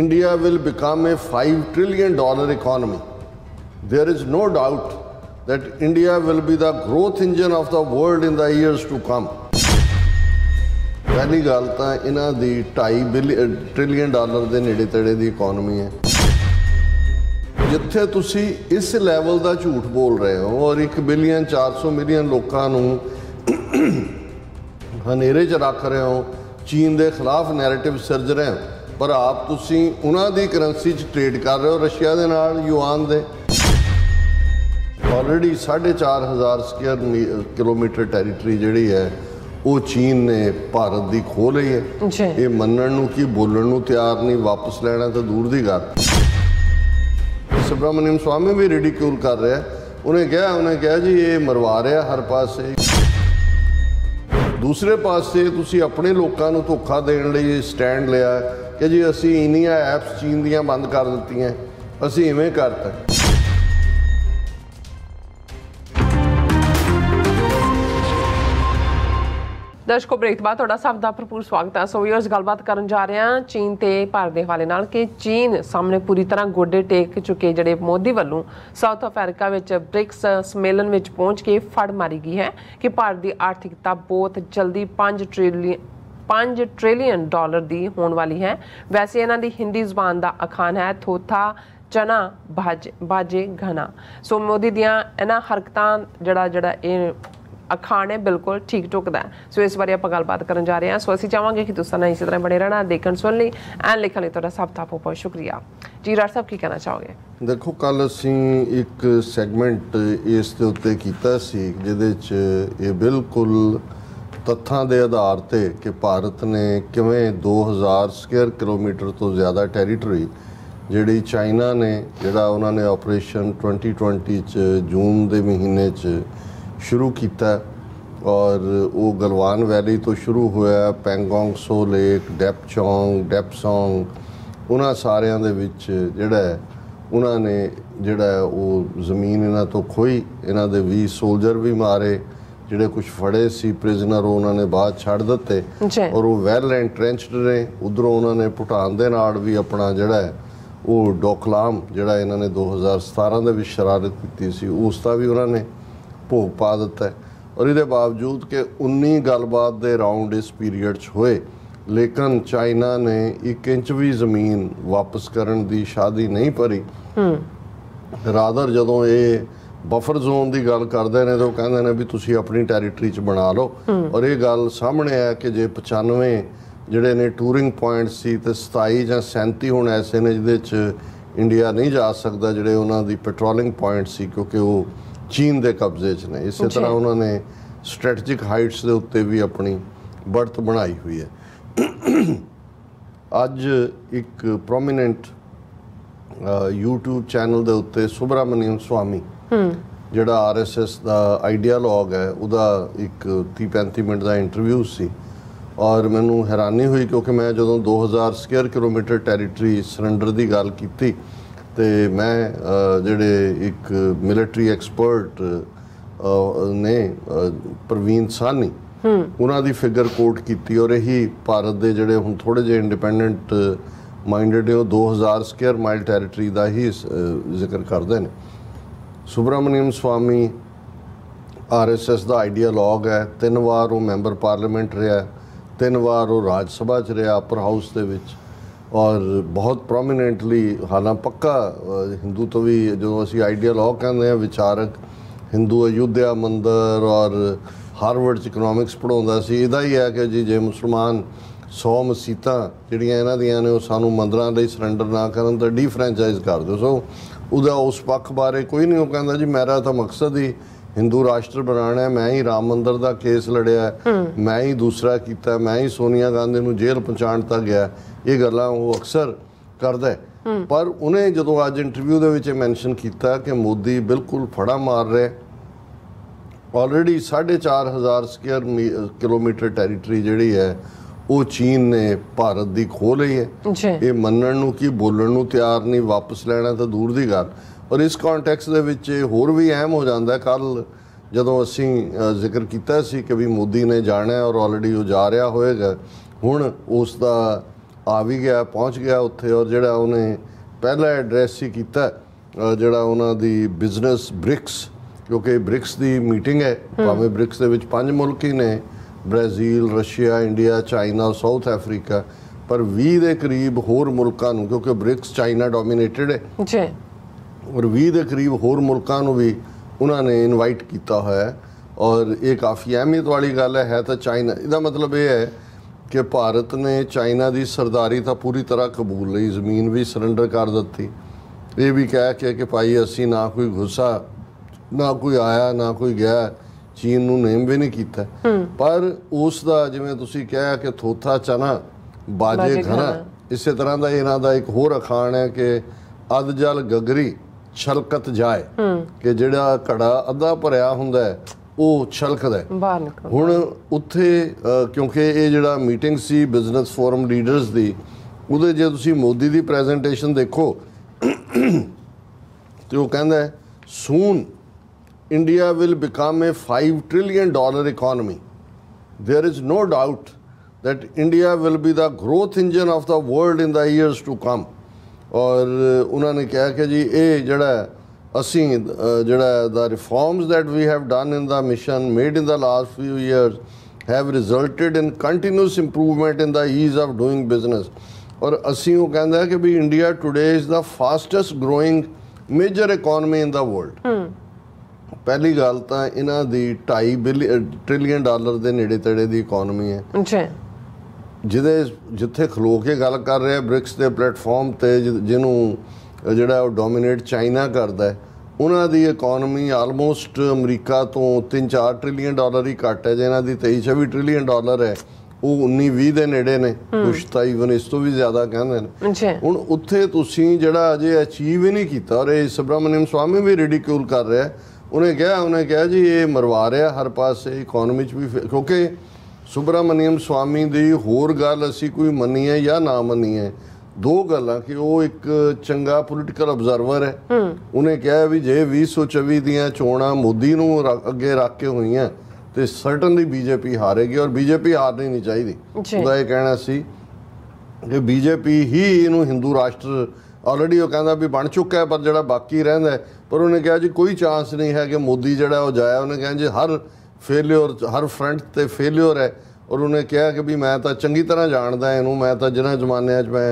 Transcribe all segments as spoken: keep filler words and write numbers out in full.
India will become a five trillion dollar economy. There is no doubt that India will be the growth engine of the world in the years to come. पहली गल तो इन्हां दी ढाई billion trillion dollar के नेड़े तेड़े की economy है जिथे तुसी इस लैवल का झूठ बोल रहे हो और एक बिलियन चार सौ मिलियन लोगों को हनेरे च रख रहे हो चीन के खिलाफ नैरेटिव सर्ज रहे हो पर आप तुसी उन्होंने करंसी ट्रेड कर रहे हो रशिया के नाल युआन दे ऑलरेडी साढ़े चार हज़ार स्क्वायर किलोमीटर टैरीटरी जिहड़ी है वो चीन ने भारत की खो ली है ये मनण नूं कि बोलण नूं तैयार नहीं वापस लेना तो दूर की गल। सुब्रमण्यम स्वामी भी रिडिक्यूल कर रहा है उन्हें कहा उन्हें कहा जी ये मरवा रहा हर पास दूसरे पास से तुसी अपने लोगों को धोखा देने लिए स्टैंड लिया कि जी असी इनिया ऐप्स चीन दियाँ बंद कर दी हैं असी इवें करता है। दर्शकों ब्रेक बाद तुहाडा सब दा भरपूर स्वागत है। सो व्यूअर्स गलबात करन जा रहे हैं चीन ते भारत दे हवाले नाल कि चीन सामने पूरी तरह गोडे टेक चुके जिहड़े मोदी वल्लों साउथ अफ्रीका विच ब्रिक्स सम्मेलन विच पहुंच के फड़ मारी गई है कि भारत की आर्थिकता बहुत जल्दी पाँच ट्रिलियन पाँच ट्रिलियन डॉलर की होने वाली है। वैसे इन्हां दी हिंदी जबान का अखान है थोथा चना बाजे बाजे घना। सो मोदी दियां इन्हां हरकतां जिहड़ा जिहड़ा इह अखाण है बिल्कुल ठीक ठुकदा है। सो इस बारे आप गलबात करन जा रहे हैं। सो असीं चाहांगे कि तुसीं ना इसी तरह बने रहना देखण सुन लई एंड लिखण लई तुहाडा सब दा बहुत बहुत शुक्रिया। जी डॉक्टर साहब की कहना चाहोगे? देखो कल असीं एक सैगमेंट इस दे उत्ते कीता सी जिहदे च इह बिल्कुल तथ्यां दे आधार ते कि भारत ने किवें दो हज़ार स्केयर किलोमीटर तो ज़्यादा टैरीटरी जिहड़ी चाइना ने जिहड़ा उन्हां ने ऑपरेशन ट्वेंटी ट्वेंटी च जून के महीने च शुरू किया और वो गलवान वैली तो शुरू होया पैंगोंग सो लेक डेपचोंग डेपसोंग उन्होंने सारिया दे विच जिहड़ा है उन्होंने जिहड़ा है वो जमीन इन्हों तो खोई इन्हों दे वी सोल्जर भी मारे जिहड़े कुछ फड़े सी प्रिजनर उन्होंने बाद छड़ दिते और वो वैल एंट्रेंचड ने उधरों उन्होंने भूटान दे नाल भी अपना जिहड़ा है वो डोकलाम जिहड़ा इन्होंने दो हज़ार सतारह दे विच शरारत कीती सी उसका भी उन्होंने भोग पा दिता है। और ये बावजूद कि उन्नी गलबात के राउंड इस पीरियड होए लेकिन चाइना ने एक इंच भी जमीन वापस करने की शादी नहीं भरी रादर जदों ये बफर जोन की गल करते हैं तो कहते हैं भी तुसी अपनी टैरीटरी च बना लो और ये गल सामने है कि जे पचानवे जिहड़े ने टूरिंग पॉइंट सी तो सताई जां सैंती हुण ऐसे ने जिहदे इंडिया नहीं जा सकता जिहड़े उन्हां दी पेट्रोलिंग पॉइंट सी क्योंकि वो चीन के कब्जे च ने। इस तरह उन्होंने स्ट्रैटेजिक हाइट्स के उत्ते भी अपनी बढ़त बनाई हुई है। अज एक प्रोमिनेंट यूट्यूब चैनल के उत्ते सुब्रमण्यम स्वामी जिहड़ा आर एस एस का आइडियालॉग है उदा एक तीस पैंती मिनट का इंटरव्यू सी और मैनू हैरानी हुई क्योंकि मैं जदों दो हज़ार स्केयर किलोमीटर टैरीटरी सरेंडर की गल की तो मैं जिहड़े एक मिलिट्री एक्सपर्ट ने प्रवीण सोनी उन्हां दी फिगर कोट की और यही भारत के जिहड़े हुण थोड़े जे इंडिपेंडेंट माइंडेड है दो हज़ार स्केयर माइल टैरीटरी का ही जिक्र करते हैं। Subramanian Swamy R S S का आइडियालॉग है तीन बार वो मैंबर पार्लीमेंट रहा तीन बार वो राज्य सभा च रहा अपर हाउस के विच और बहुत प्रोमिनेंटली हालां पक्का हिंदू तो भी जो असी आइडियालॉग कहते हैं विचारक हिंदू अयोध्या मंदिर और हार्वर्ड इकोनॉमिक्स पढ़ाता सी इदा ही है कि जी जे मुसलमान सौ मसीत जिहड़ियां इन्हां दियां ने सानू मंदिरां लई सरेंडर ना करन तो डीफ्रेंचाइज कर दो सो उदा उस पक्ष बारे कोई नहीं कहता जी मेरा तो मकसद ही हिंदू राष्ट्र बनाना है मैं ही राम मंदिर का केस लड़िया मैं ही दूसरा किया मैं ही सोनिया गांधी नूं जेल पहुँचाता गया ये गल्लां वो अक्सर करदा है पर उन्हें जदों अज इंटरव्यू दे विच मैंशन किया कि मोदी बिल्कुल फड़ा मार रहे ऑलरेडी साढ़े चार हज़ार स्केयर किलोमीटर टैरीटरी जिहड़ी है वो चीन ने भारत की खो ली है ये मनण नूं कि बोलण नूं तैयार नहीं वापस लेना तो दूर की गल। और इस कॉन्टैक्स दे विच होर भी अहम हो जाता है कल जदों असीं जिक्र किया सी कि भी मोदी ने जाना है और ऑलरेडी वो जा रहा होएगा हुण उसका आ भी गया पहुँच गया उत्थे और जिहड़ा उन्हें पहला एड्रैस ही किया जिहड़ा उन्हां दी बिजनेस ब्रिक्स क्योंकि ब्रिक्स की मीटिंग है भावें ब्रिक्स दे विच पांच मुल्क ही ने Brazil Russia India China South Africa पर बीस के करीब होर मुल्कां नूं क्योंकि ब्रिक्स चाइना डोमीनेटेड है जी और बीस के करीब होर मुल्कां नूं भी उन्होंने इनवाइट किया है और ये काफ़ी अहमियत वाली गल है तो चाइना इसका मतलब यह है कि भारत ने चाइना की सरदारी तो पूरी तरह कबूल ली जमीन भी सरेंडर कर दी ये भी कह के कि भाई असी ना कोई गुस्सा ना कोई आया ना कोई गया चीन नूं नेम भी नहीं किया पर उसका जिवें तुसीं कहा कि थोथा चना बाजे घना इस तरह का इन्हां दा एक होर अखाण है कि अद जल गगरी छलकत जाए कि जिहड़ा घड़ा अद्धा भरिया हुंदा है ਉਹ ਛਲਕਦਾ ਹੈ ਹੁਣ ਉੱਥੇ ਕਿਉਂਕਿ ਇਹ ਜਿਹੜਾ ਮੀਟਿੰਗ ਸੀ ਬਿਜ਼ਨਸ ਫੋਰਮ ਲੀਡਰਸ ਦੀ ਉਹਦੇ ਜੇ ਤੁਸੀਂ ਮੋਦੀ ਦੀ ਪ੍ਰੈਜੈਂਟੇਸ਼ਨ ਦੇਖੋ ਤੇ ਉਹ ਕਹਿੰਦਾ ਹੈ soon India will become a five trillion dollar economy there is no doubt that India will be the growth engine of the world in the years to come और उन्होंने कहा कि जी ਇਹ ਜਿਹੜਾ असी जड़ा the reforms that we have done in the mission made in the last few years have resulted in continuous improvement in the ease of doing business और असी वो कहता है कि भी India today is the fastest growing major economy in the world पहली गल तो इन्हों की ढाई बिलियन ट्रिलियन डॉलर के नेड़े तेड़े की इकोनमी है जिदे जिथे खलो के गल कर रहे ब्रिक्स के प्लेटफॉर्म पर जिनू ਜਿਹੜਾ ਉਹ ਡੋਮੀਨੇਟ ਚਾਈਨਾ ਕਰਦਾ ਹੈ ਉਹਨਾਂ ਦੀ ਇਕਨੋਮੀ ਆਲਮੋਸਟ ਅਮਰੀਕਾ ਤੋਂ तीन चार ਟ੍ਰਿਲੀਅਨ ਡਾਲਰ ਹੀ ਘੱਟ ਹੈ ਜਿਹਨਾਂ ਦੀ तेईस चौबीस ਟ੍ਰਿਲੀਅਨ ਡਾਲਰ ਹੈ ਉਹ उन्नीस बीस ਦੇ ਨੇੜੇ ਨੇ ਕੁਛ ਤਾਂ ਈਵਨ ਇਸ ਤੋਂ ਵੀ ਜ਼ਿਆਦਾ ਕਹਿੰਦੇ ਨੇ ਹੁਣ ਉੱਥੇ ਤੁਸੀਂ ਜਿਹੜਾ ਅਜੇ ਅਚੀਵ ਹੀ ਨਹੀਂ ਕੀਤਾ ਔਰ ਇਹ ਸੁਬਰਾਮਨਿਅਮ ਸਵਾਮੀ ਵੀ ਰਿਡੀਕਿਊਲ ਕਰ ਰਿਹਾ ਉਹਨੇ ਕਿਹਾ ਉਹਨੇ ਕਿਹਾ ਜੀ ਇਹ ਮਰਵਾ ਰਿਹਾ ਹਰ ਪਾਸੇ ਇਕਨੋਮੀ 'ਚ ਵੀ ਕਿਉਂਕਿ ਸੁਬਰਾਮਨਿਅਮ ਸਵਾਮੀ ਦੀ ਹੋਰ ਗੱਲ ਅਸੀਂ ਕੋਈ ਮੰਨੀਏ ਜਾਂ ਨਾ ਮੰਨੀਏ दो गल्लां कि वो एक चंगा पोलिटिकल ऑब्जरवर है उन्हें कहा भी जे बीस सौ चौबी दीयां चोणां मोदी नूं अगे रख के होईयां ते सर्टनली बीजेपी हारेगी और बीजेपी हारनी नहीं चाहिए उहदा यह कहना सी कि बीजेपी ही इन्हूं हिंदू राष्ट्र ऑलरेडी वो कहता भी बन चुका है पर जिहड़ा बाकी रहिंदा है पर उन्हें कहा जी कोई चांस नहीं है कि मोदी जिहड़ा वो जाया उन्हें कहा जी हर फेल्योर हर फ्रंट ते फेल्योर है और उन्हें कहा कि भी मैं तो चंगी तरह जानता इनू मैं तो जिन्होंने जमाने मैं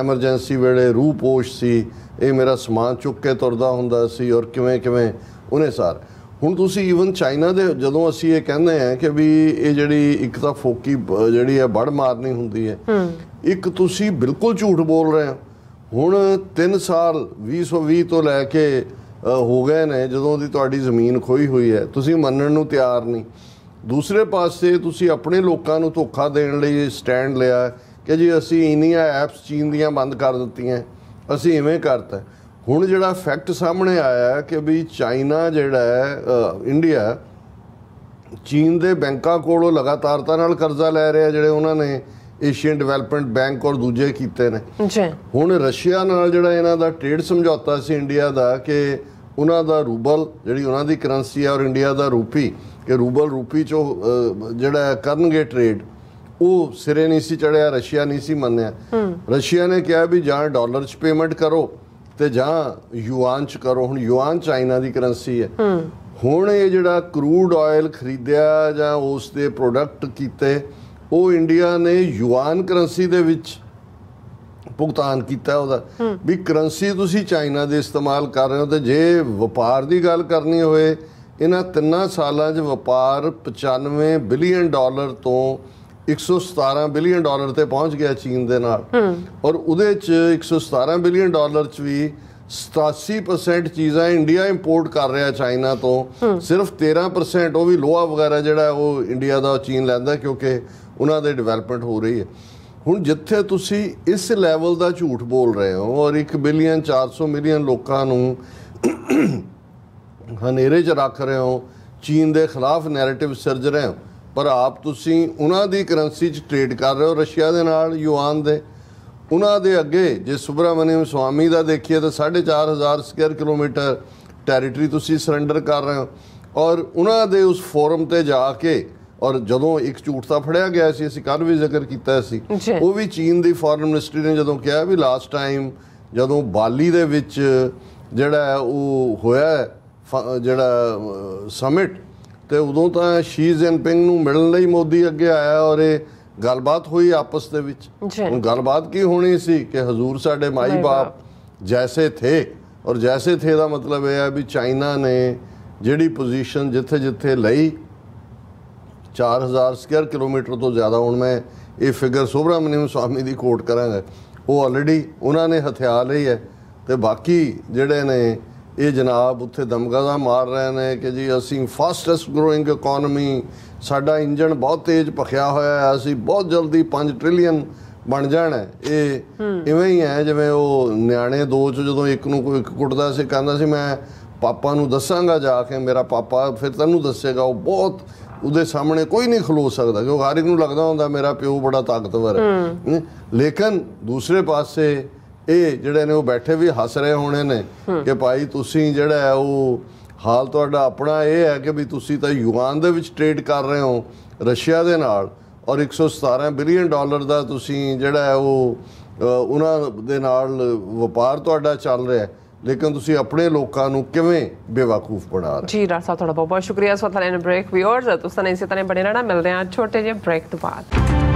एमरजेंसी वेले रूपोश सी ये मेरा समान चुक के तुरदा हुंदा सी और किवें किवें उन्हें सार हुण तुसीं ईवन चाइना दे जदों असीं ये कहंदे हैं कि भी ये जिहड़ी एक तां फोकी जिहड़ी है बड़ मारनी हुंदी है एक तुसीं बिल्कुल झूठ बोल रहे हो हुण तीन साल भी सौ भी तो लैके हो गए ने जदों दी तुहाडी जमीन खोई हुई है तुसीं मन्नण नूं तैयार नहीं दूसरे पासे तुसीं अपने लोकां नूं धोखा देण लई स्टैंड लिया कि जी असी इनिया ऐप्स चीन दियाँ बंद कर दी हैं असी इवें करता हुण जिहड़ा फैक्ट सामने आया कि भी चाइना जिहड़ा है इंडिया चीन दे बैंकां कोलों लगातारता नाल कर्जा लै रहा जिहड़े उन्होंने एशियन डिवेलपमेंट बैंक और दूजे कीते ने हुण रशिया नाल जिहड़ा इन्हां दा ट्रेड समझौता सी इंडिया दा कि उन्हां दा रूबल जिहड़ी उन्हां दी करंसी है और इंडिया दा रूपी कि रूबल रूपी चो जिहड़ा करनगे ट्रेड वो सिरे नहीं सी चढ़िया रशिया नहीं सी मन्निया रशिया ने कहा भी जां डॉलर च पेमेंट करो ते जां यूआन च करो हुण यूआन चाइना की करंसी है हुण ये जिहड़ा क्रूड ऑयल खरीदिया जां उस दे प्रोडक्ट कीते वो इंडिया ने यूआन करंसी दे विच भुगतान कीता उहदा भी करंसी तुसीं चाइना दे इस्तेमाल कर रहे हो ते जे व्यापार की गल करनी होए इन्हां तिन्नां सालां च व्यापार पचानवे बिलियन डॉलर तो एक सौ सतारा बिलियन डॉलर ते पहुँच गया चीन दे नाल और उदे च एक सौ सतारा बिलियन डॉलर च भी सतासी परसेंट चीज़ां इंडिया इंपोर्ट कर रहा चाइना तो सिर्फ तेरह परसेंट वो भी लोहा वगैरह जिहड़ा वो इंडिया दा चीन लैंदा क्योंकि उन्हां दे डिवेलपमेंट हो रही है हुण जिथे तुसी इस लैवल दा झूठ बोल रहे हो और एक बिलियन चार सौ मिलियन लोकां नूं हनेरे च रख रहे हो चीन दे खिलाफ नैरेटिव सिरज रहे हो पर आप तुसी उन्हां दी करंसी च ट्रेड कर रहे हो रशिया दे नाल यूआन दे उन्हां दे अगे जे सुब्रमण्यम स्वामी दा देखिए तो साढ़े चार हज़ार स्केयर किलोमीटर टैरिटरी तुसी सरेंडर कर रहे हो और उन्हां दे उस फोरम ते जाके और जो एक झूठा फड़िया गया सी असीं कल भी जिक्र किया वो भी चीन की फॉरन मिनिस्ट्री ने जो कहा भी लास्ट टाइम जो बाली दे विच जिहड़ा होया जिहड़ा समिट तो उदों तो शी जिनपिंग नूं मिलने लई मोदी अगे आया और ये गलबात हुई आपस दे विच। गलबात की होनी सी कि हजूर साडे माई बाप जैसे थे और जैसे थे का मतलब यह है भी चाइना ने जिहड़ी पोजीशन जिथे जिथे लई चार हज़ार स्क्वायर किलोमीटर तो ज़्यादा हुण मैं ये फिगर सुब्रमण्यम स्वामी की कोट करांगा वो ऑलरेडी उन्होंने हथियार लई है तो बाकी जिहड़े ने ये जनाब उत्थे दमगजा मार रहे हैं कि जी असी फास्टैसट ग्रोइंग इकोनमी साडा इंजन बहुत तेज़ भखिया होया है असी बहुत जल्दी पाँच ट्रिलियन बन जाना है। ये इवें ही है जिवें वो न्याणे दो चो जो एक नूं कोई कुटदा सी कहंदा सी मैं पापा नूं दसांगा जाके मेरा पापा फिर तैनूं दसेगा वो बहुत उहदे सामने कोई नहीं खलो सकता क्योंकि हर एक नूं लगदा हुंदा मेरा प्यो बड़ा ताकतवर है लेकिन दूसरे पासे ये जिहड़े ने वो बैठे भी हंस रहे होने ने कि भाई तुसीं जिहड़ा है वो हाल तुहाडा अपना ये है कि भी तुसीं तां युआन दे विच ट्रेड कर रहे हो रशिया दे नाल और एक सौ सतारह बिलियन डॉलर दा तुसीं जिहड़ा है वो उन्हां दे नाल व्यापार तुहाडा चल रहा है लेकिन तुसीं अपने लोकां नूं किवें बेवकूफ बना रहे हो। जी राज साहब तुहाडा बहुत बहुत शुक्रिया। इस वक्त ब्रेक व्यूअर्स तुसीं इसे तरह बने रहना मिलदे हां छोटे जे ब्रेक तो बाद।